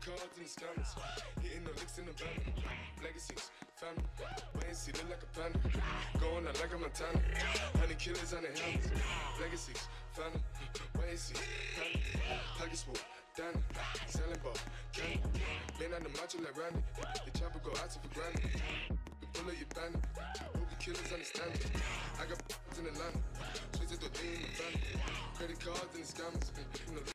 cards and the scammers. Hitting the licks in the van. Legacies, family. Wait and see, look like a panda. Going out like a Montana. 100 killers on the helmets. Legacies, family. Wait and see, family. Pockets full, Danny. Selling ball, candy. Been on the macho like Randy. The chopper go out to for granted. Pull up your bandit, hope the killers understand it. I got in Atlanta, twisted the thing in the family. Credit cards and the scammers,